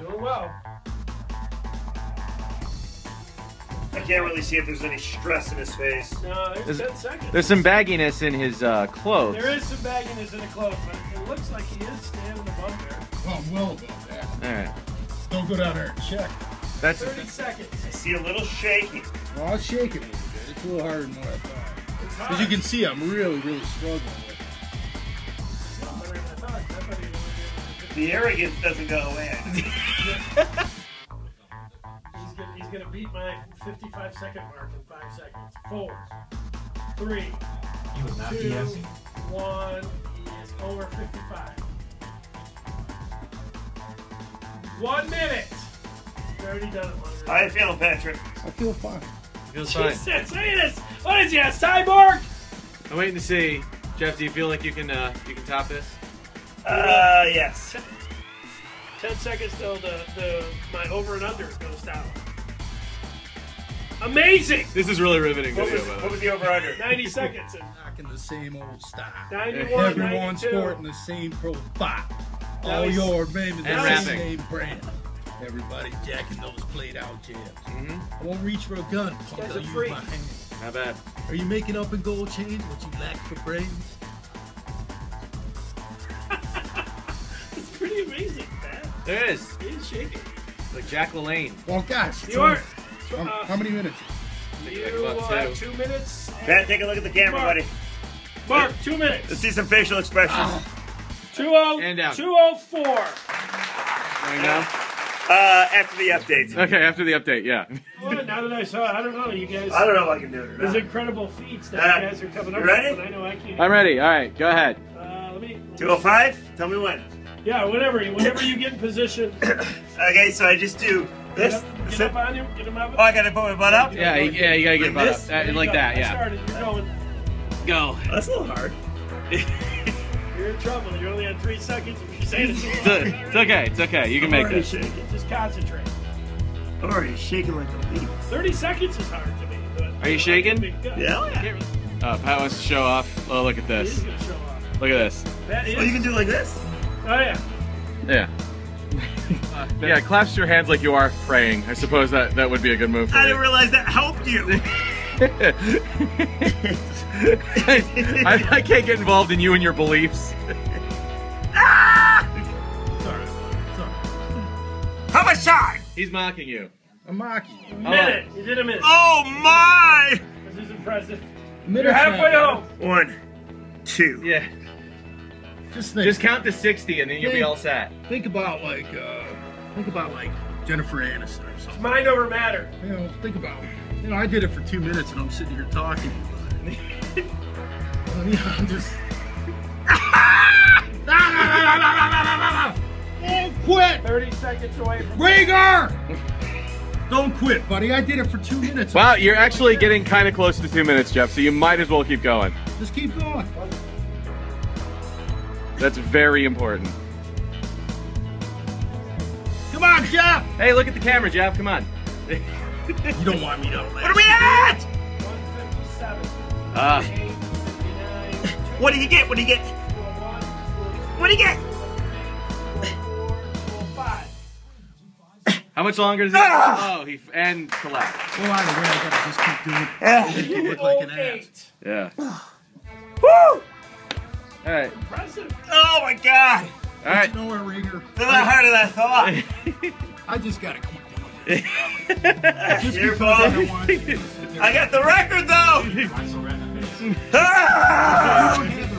Doing well. I can't really see if there's any stress in his face. No, there's 10 seconds. There's some bagginess in his clothes. There is some bagginess in the clothes, but it looks like he is standing above there. Well, above there. All right. Don't go down there and check. That's 30 seconds. I see a little shaking. Well, I was shaking a little bit. It's a little harder than what I thought. As you can see, I'm really struggling with it. The arrogance doesn't go away. He's going to beat my 55-second mark in 5 seconds. 4, 3, you would not 2, be asking. 1. He is over 55. 1 minute. You've already done it longer. How you feeling, Patrick? I feel fine. Feels fine. Jesus, look at this. What is he, a cyborg? I'm waiting to see. Jeff, do you feel like you can top this? Yes. 10 seconds till my over and under goes down. Amazing! This is really riveting video, by the way. What was the over under? 90 seconds. Knocking the same old style. 91, everyone sporting the same profile. All your name is the same brand. Everybody jacking those played-out jabs. I won't reach for a gun. That's a freak. Not bad. Are you making up in gold chains what you lack for brains? Pretty amazing, man. There is. He is shaking. Like Jack LaLanne. Well, gosh. You are. How many minutes? You have 2 minutes. Pat, take a look at the camera, buddy. Mark, 2 minutes. Let's see some facial expressions. 204. Right now? After the update. Okay, after the update, yeah. Well, now that I saw it, I don't know, you guys. I don't know if I can do it or not. There's incredible feats that you guys are coming up with. You ready? I know I can't. I'm ready. All right, go ahead. Let me. 205? Tell me when. Yeah, whenever you get in position. Okay, so I just do this. Get up on him, get him up. Oh, I gotta put my butt up? Yeah, you gotta get butt up. Like that, yeah. Go. Oh, that's a little hard. You're in trouble. You're only on 3 seconds. You're saying it's okay, it's okay. You can make this. Just concentrate. I'm already shaking like a leaf. 30 seconds is hard to me. But are you shaking? Yeah. Pat wants to show off. Oh, look at this. He is gonna show off. Look at this. Oh, you can do like this? Oh, yeah. Yeah. Yeah, clasp your hands like you are praying. I suppose that would be a good move for you. I didn't realize that helped you. I can't get involved in you and your beliefs. Sorry. How much time? He's mocking you. I'm mocking you. A minute. You did a minute. Oh, my. This is impressive. You're halfway home. 1, 2. Yeah. Just count to 60 and then you'll be all set. Think about like Jennifer Aniston or something. Mind over matter. You know, think about it. You know, I did it for 2 minutes and I'm sitting here talking. I'm just. Don't quit. 30 seconds away from. Riger! Don't quit, buddy. I did it for 2 minutes. Wow, you're actually getting kind of close to 2 minutes, Jeff. So you might as well keep going. Just keep going. That's very important. Come on, Jeff! Hey, look at the camera, Jeff. Come on. You don't want me to. What are we at? 157. What do you get? What do you get? What do you get? 4, 5. How much longer is it? Oh, he collapsed. Well, either way, I gotta just keep doing it. You look like an ass. Yeah. Woo! All right. Impressive. Oh my God! All right. You know where, Riger? That's harder than I thought. I just gotta keep doing it. I got the record though. I don't have the record anymore. I keep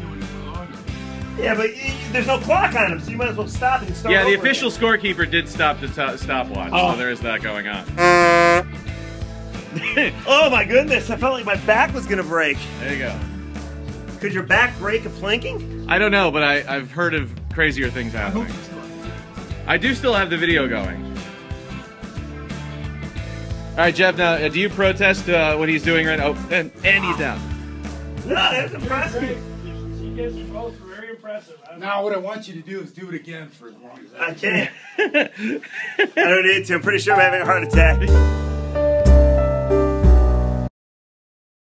doing it for longer. Yeah, but there's no clock on him, so you might as well stop and start. Yeah, the official scorekeeper did stop the stopwatch, so there is that going on. Oh my goodness! I felt like my back was gonna break. There you go. Could your back break a planking? I don't know, but I've heard of crazier things happening. I do still have the video going. All right, Jeff, now, do you protest what he's doing right now? Oh, and he's down. No, that's impressive. You guys are both very impressive. Now, what I want you to do is do it again for as long as I can. I don't need to. I'm pretty sure I'm having a heart attack.